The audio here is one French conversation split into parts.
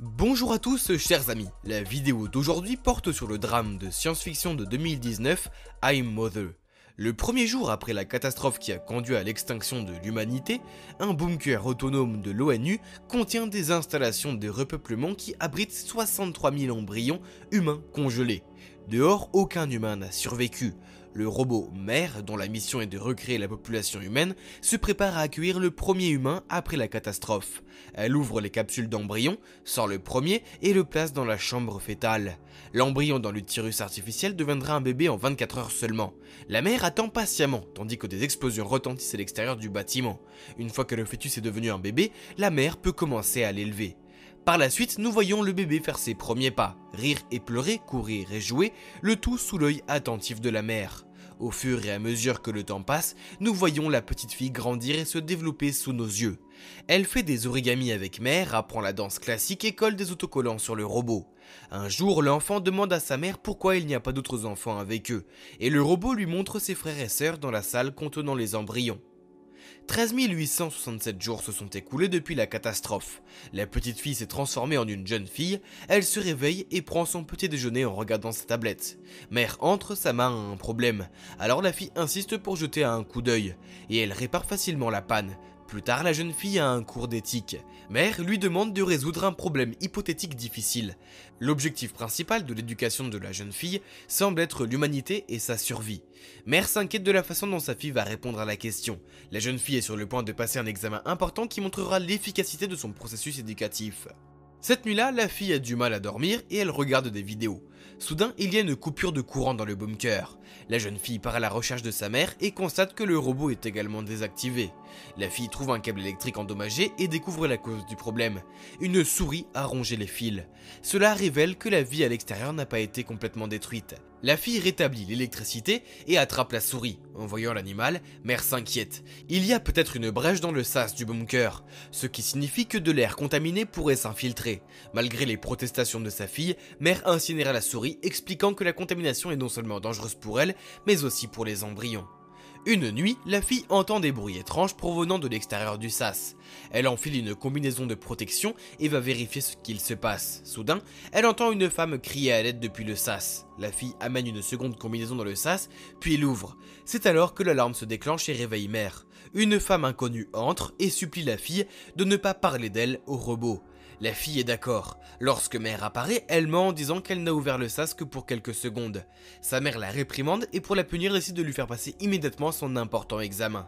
Bonjour à tous chers amis, la vidéo d'aujourd'hui porte sur le drame de science-fiction de 2019, I Am Mother. Le premier jour après la catastrophe qui a conduit à l'extinction de l'humanité, un bunker autonome de l'ONU contient des installations de repeuplement qui abritent 63 000 embryons humains congelés. Dehors, aucun humain n'a survécu. Le robot mère, dont la mission est de recréer la population humaine, se prépare à accueillir le premier humain après la catastrophe. Elle ouvre les capsules d'embryon, sort le premier et le place dans la chambre fétale. L'embryon dans l'utérus artificiel deviendra un bébé en 24 heures seulement. La mère attend patiemment, tandis que des explosions retentissent à l'extérieur du bâtiment. Une fois que le fœtus est devenu un bébé, la mère peut commencer à l'élever. Par la suite, nous voyons le bébé faire ses premiers pas, rire et pleurer, courir et jouer, le tout sous l'œil attentif de la mère. Au fur et à mesure que le temps passe, nous voyons la petite fille grandir et se développer sous nos yeux. Elle fait des origamis avec mère, apprend la danse classique et colle des autocollants sur le robot. Un jour, l'enfant demande à sa mère pourquoi il n'y a pas d'autres enfants avec eux, et le robot lui montre ses frères et sœurs dans la salle contenant les embryons. 13 867 jours se sont écoulés depuis la catastrophe. La petite fille s'est transformée en une jeune fille, elle se réveille et prend son petit déjeuner en regardant sa tablette. Mère entre, sa main a un problème, alors la fille insiste pour jeter un coup d'œil, et elle répare facilement la panne. Plus tard, la jeune fille a un cours d'éthique. Mère lui demande de résoudre un problème hypothétique difficile. L'objectif principal de l'éducation de la jeune fille semble être l'humanité et sa survie. Mère s'inquiète de la façon dont sa fille va répondre à la question. La jeune fille est sur le point de passer un examen important qui montrera l'efficacité de son processus éducatif. Cette nuit-là, la fille a du mal à dormir et elle regarde des vidéos. Soudain, il y a une coupure de courant dans le bunker. La jeune fille part à la recherche de sa mère et constate que le robot est également désactivé. La fille trouve un câble électrique endommagé et découvre la cause du problème. Une souris a rongé les fils. Cela révèle que la vie à l'extérieur n'a pas été complètement détruite. La fille rétablit l'électricité et attrape la souris. En voyant l'animal, mère s'inquiète. Il y a peut-être une brèche dans le sas du bunker, ce qui signifie que de l'air contaminé pourrait s'infiltrer. Malgré les protestations de sa fille, mère incinéra la souris, expliquant que la contamination est non seulement dangereuse pour elle, mais aussi pour les embryons. Une nuit, la fille entend des bruits étranges provenant de l'extérieur du sas. Elle enfile une combinaison de protection et va vérifier ce qu'il se passe. Soudain, elle entend une femme crier à l'aide depuis le sas. La fille amène une seconde combinaison dans le sas, puis l'ouvre. C'est alors que l'alarme se déclenche et réveille mère. Une femme inconnue entre et supplie la fille de ne pas parler d'elle au robot. La fille est d'accord. Lorsque mère apparaît, elle ment en disant qu'elle n'a ouvert le sas que pour quelques secondes. Sa mère la réprimande et pour la punir décide de lui faire passer immédiatement son important examen.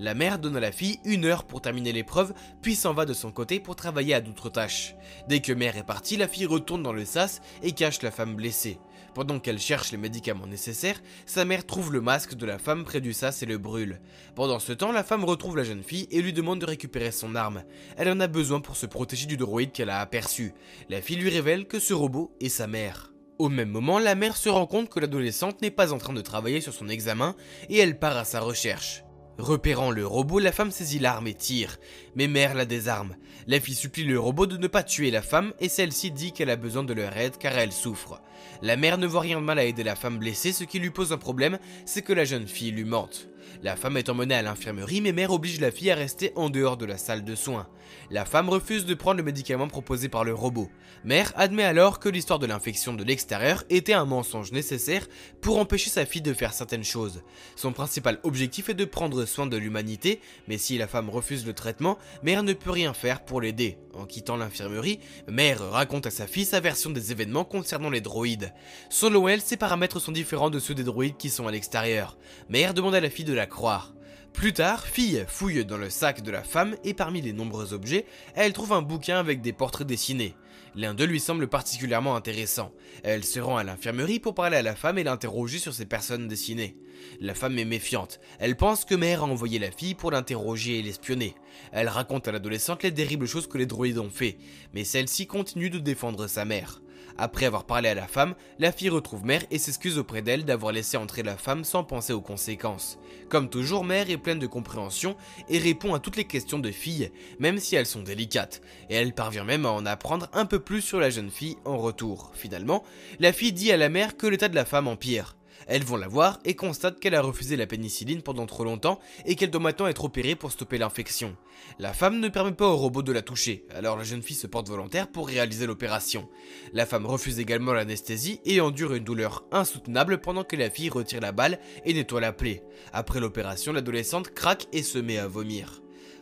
La mère donne à la fille une heure pour terminer l'épreuve, puis s'en va de son côté pour travailler à d'autres tâches. Dès que mère est partie, la fille retourne dans le sas et cache la femme blessée. Pendant qu'elle cherche les médicaments nécessaires, sa mère trouve le masque de la femme près du sas et le brûle. Pendant ce temps, la femme retrouve la jeune fille et lui demande de récupérer son arme. Elle en a besoin pour se protéger du droïde qu'elle a aperçu. La fille lui révèle que ce robot est sa mère. Au même moment, la mère se rend compte que l'adolescente n'est pas en train de travailler sur son examen et elle part à sa recherche. Repérant le robot, la femme saisit l'arme et tire, mais mère la désarme. La fille supplie le robot de ne pas tuer la femme et celle-ci dit qu'elle a besoin de leur aide car elle souffre. La mère ne voit rien de mal à aider la femme blessée, ce qui lui pose un problème, c'est que la jeune fille lui mente. La femme est emmenée à l'infirmerie, mais mère oblige la fille à rester en dehors de la salle de soins. La femme refuse de prendre le médicament proposé par le robot. Mère admet alors que l'histoire de l'infection de l'extérieur était un mensonge nécessaire pour empêcher sa fille de faire certaines choses. Son principal objectif est de prendre soin de l'humanité, mais si la femme refuse le traitement, mère ne peut rien faire pour l'aider. En quittant l'infirmerie, mère raconte à sa fille sa version des événements concernant les droïdes. Selon elle, ses paramètres sont différents de ceux des droïdes qui sont à l'extérieur. Mère demande à la fille de la croire. Plus tard, fille fouille dans le sac de la femme et parmi les nombreux objets, elle trouve un bouquin avec des portraits dessinés. L'un d'eux lui semble particulièrement intéressant. Elle se rend à l'infirmerie pour parler à la femme et l'interroger sur ces personnes dessinées. La femme est méfiante. Elle pense que mère a envoyé la fille pour l'interroger et l'espionner. Elle raconte à l'adolescente les terribles choses que les droïdes ont fait, mais celle-ci continue de défendre sa mère. Après avoir parlé à la femme, la fille retrouve mère et s'excuse auprès d'elle d'avoir laissé entrer la femme sans penser aux conséquences. Comme toujours, mère est pleine de compréhension et répond à toutes les questions de fille, même si elles sont délicates, et elle parvient même à en apprendre un peu plus sur la jeune fille en retour. Finalement, la fille dit à la mère que l'état de la femme empire. Elles vont la voir et constatent qu'elle a refusé la pénicilline pendant trop longtemps et qu'elle doit maintenant être opérée pour stopper l'infection. La femme ne permet pas au robot de la toucher, alors la jeune fille se porte volontaire pour réaliser l'opération. La femme refuse également l'anesthésie et endure une douleur insoutenable pendant que la fille retire la balle et nettoie la plaie. Après l'opération, l'adolescente craque et se met à vomir.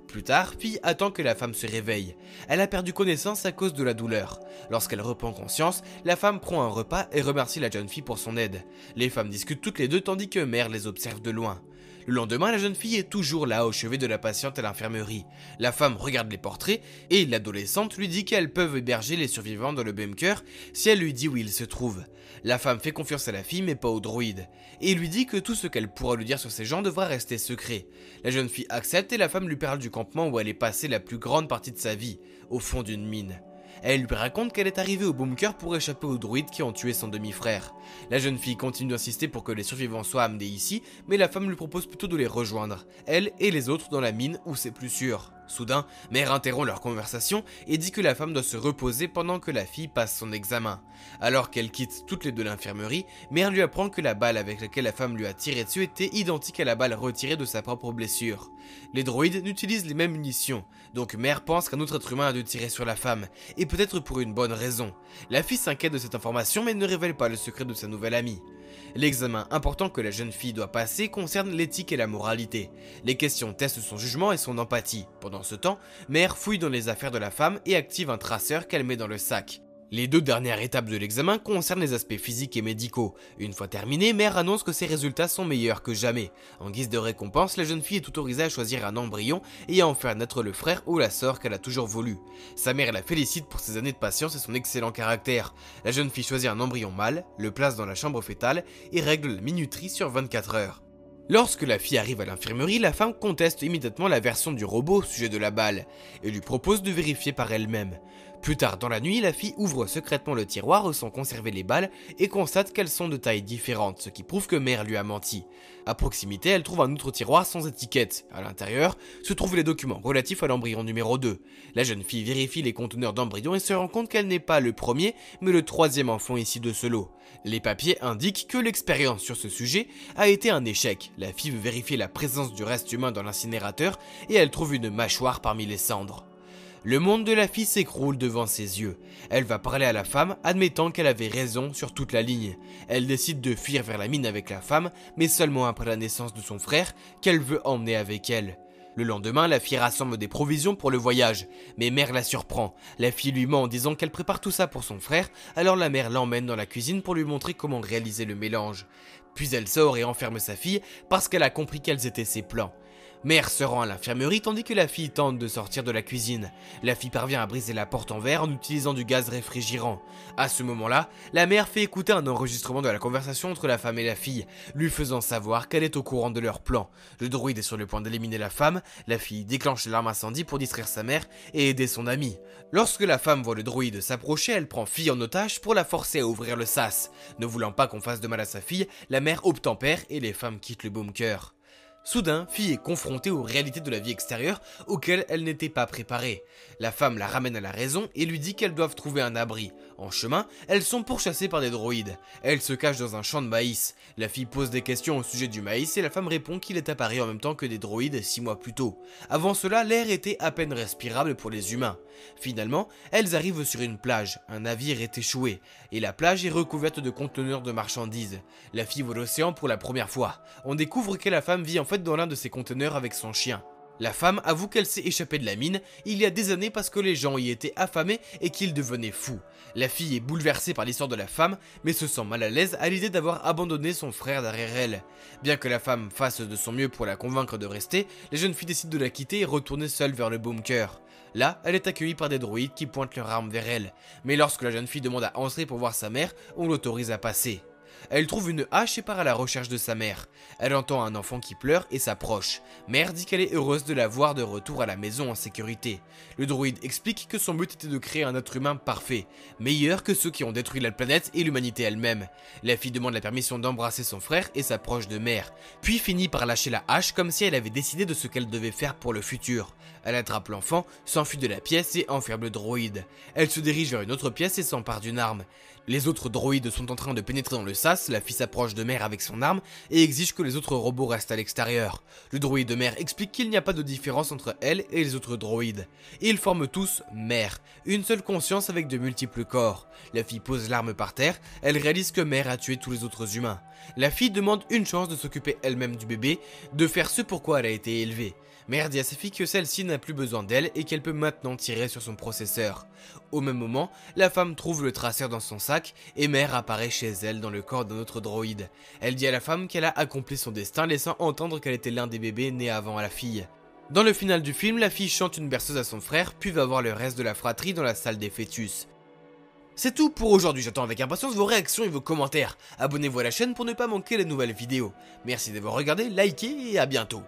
Plus tard, Pi attend que la femme se réveille. Elle a perdu connaissance à cause de la douleur. Lorsqu'elle reprend conscience, la femme prend un repas et remercie la jeune fille pour son aide. Les femmes discutent toutes les deux tandis que Mère les observe de loin. Le lendemain, la jeune fille est toujours là au chevet de la patiente à l'infirmerie. La femme regarde les portraits et l'adolescente lui dit qu'elles peuvent héberger les survivants dans le bunker si elle lui dit où ils se trouvent. La femme fait confiance à la fille mais pas au droïde et lui dit que tout ce qu'elle pourra lui dire sur ces gens devra rester secret. La jeune fille accepte et la femme lui parle du campement où elle est passée la plus grande partie de sa vie, au fond d'une mine. Elle lui raconte qu'elle est arrivée au bunker pour échapper aux druides qui ont tué son demi-frère. La jeune fille continue d'insister pour que les survivants soient amenés ici, mais la femme lui propose plutôt de les rejoindre, elle et les autres dans la mine où c'est plus sûr. Soudain, Mère interrompt leur conversation et dit que la femme doit se reposer pendant que la fille passe son examen. Alors qu'elles quittent toutes les deux l'infirmerie, Mère lui apprend que la balle avec laquelle la femme lui a tiré dessus était identique à la balle retirée de sa propre blessure. Les droïdes n'utilisent les mêmes munitions, donc Mère pense qu'un autre être humain a dû tirer sur la femme, et peut-être pour une bonne raison. La fille s'inquiète de cette information mais ne révèle pas le secret de sa nouvelle amie. L'examen important que la jeune fille doit passer concerne l'éthique et la moralité. Les questions testent son jugement et son empathie. Pendant ce temps, Mère fouille dans les affaires de la femme et active un traceur qu'elle met dans le sac. Les deux dernières étapes de l'examen concernent les aspects physiques et médicaux. Une fois terminée, Mère annonce que ses résultats sont meilleurs que jamais. En guise de récompense, la jeune fille est autorisée à choisir un embryon et à en faire naître le frère ou la sœur qu'elle a toujours voulu. Sa mère la félicite pour ses années de patience et son excellent caractère. La jeune fille choisit un embryon mâle, le place dans la chambre fétale et règle la minuterie sur 24 heures. Lorsque la fille arrive à l'infirmerie, la femme conteste immédiatement la version du robot au sujet de la balle et lui propose de vérifier par elle-même. Plus tard dans la nuit, la fille ouvre secrètement le tiroir où sont conservées les balles et constate qu'elles sont de tailles différentes, ce qui prouve que Mère lui a menti. À proximité, elle trouve un autre tiroir sans étiquette. À l'intérieur, se trouvent les documents relatifs à l'embryon numéro 2. La jeune fille vérifie les conteneurs d'embryons et se rend compte qu'elle n'est pas le premier, mais le troisième enfant ici de ce lot. Les papiers indiquent que l'expérience sur ce sujet a été un échec. La fille veut vérifier la présence du reste humain dans l'incinérateur et elle trouve une mâchoire parmi les cendres. Le monde de la fille s'écroule devant ses yeux. Elle va parler à la femme, admettant qu'elle avait raison sur toute la ligne. Elle décide de fuir vers la mine avec la femme, mais seulement après la naissance de son frère, qu'elle veut emmener avec elle. Le lendemain, la fille rassemble des provisions pour le voyage, mais Mère la surprend. La fille lui ment en disant qu'elle prépare tout ça pour son frère, alors la mère l'emmène dans la cuisine pour lui montrer comment réaliser le mélange. Puis elle sort et enferme sa fille parce qu'elle a compris quels étaient ses plans. Mère se rend à l'infirmerie tandis que la fille tente de sortir de la cuisine. La fille parvient à briser la porte en verre en utilisant du gaz réfrigérant. À ce moment-là, la mère fait écouter un enregistrement de la conversation entre la femme et la fille, lui faisant savoir qu'elle est au courant de leur plan. Le droïde est sur le point d'éliminer la femme, la fille déclenche l'arme incendie pour distraire sa mère et aider son amie. Lorsque la femme voit le droïde s'approcher, elle prend fille en otage pour la forcer à ouvrir le sas. Ne voulant pas qu'on fasse de mal à sa fille, la mère obtempère et les femmes quittent le bunker. Soudain, Fille est confrontée aux réalités de la vie extérieure auxquelles elle n'était pas préparée. La femme la ramène à la raison et lui dit qu'elles doivent trouver un abri. En chemin, elles sont pourchassées par des droïdes. Elles se cachent dans un champ de maïs. La fille pose des questions au sujet du maïs et la femme répond qu'il est apparu en même temps que des droïdes 6 mois plus tôt. Avant cela, l'air était à peine respirable pour les humains. Finalement, elles arrivent sur une plage. Un navire est échoué et la plage est recouverte de conteneurs de marchandises. La fille voit l'océan pour la première fois. On découvre que la femme vit en fait dans l'un de ses conteneurs avec son chien. La femme avoue qu'elle s'est échappée de la mine il y a des années parce que les gens y étaient affamés et qu'ils devenaient fous. La fille est bouleversée par l'histoire de la femme, mais se sent mal à l'aise à l'idée d'avoir abandonné son frère derrière elle. Bien que la femme fasse de son mieux pour la convaincre de rester, la jeune fille décide de la quitter et retourner seule vers le bunker. Là, elle est accueillie par des droïdes qui pointent leurs armes vers elle, mais lorsque la jeune fille demande à entrer pour voir sa mère, on l'autorise à passer. Elle trouve une hache et part à la recherche de sa mère. Elle entend un enfant qui pleure et s'approche. Mère dit qu'elle est heureuse de la voir de retour à la maison en sécurité. Le droïde explique que son but était de créer un être humain parfait, meilleur que ceux qui ont détruit la planète et l'humanité elle-même. La fille demande la permission d'embrasser son frère et s'approche de Mère, puis finit par lâcher la hache comme si elle avait décidé de ce qu'elle devait faire pour le futur. Elle attrape l'enfant, s'enfuit de la pièce et enferme le droïde. Elle se dirige vers une autre pièce et s'empare d'une arme. Les autres droïdes sont en train de pénétrer dans le sas, la fille s'approche de Mère avec son arme et exige que les autres robots restent à l'extérieur. Le droïde de Mère explique qu'il n'y a pas de différence entre elle et les autres droïdes. Ils forment tous Mère, une seule conscience avec de multiples corps. La fille pose l'arme par terre, elle réalise que Mère a tué tous les autres humains. La fille demande une chance de s'occuper elle-même du bébé, de faire ce pourquoi elle a été élevée. Mère dit à sa fille que celle-ci n'a plus besoin d'elle et qu'elle peut maintenant tirer sur son processeur. Au même moment, la femme trouve le traceur dans son sac et Mère apparaît chez elle dans le corps d'un autre droïde. Elle dit à la femme qu'elle a accompli son destin, laissant entendre qu'elle était l'un des bébés nés avant à la fille. Dans le final du film, la fille chante une berceuse à son frère, puis va voir le reste de la fratrie dans la salle des fœtus. C'est tout pour aujourd'hui, j'attends avec impatience vos réactions et vos commentaires. Abonnez-vous à la chaîne pour ne pas manquer les nouvelles vidéos. Merci d'avoir regardé, likez et à bientôt.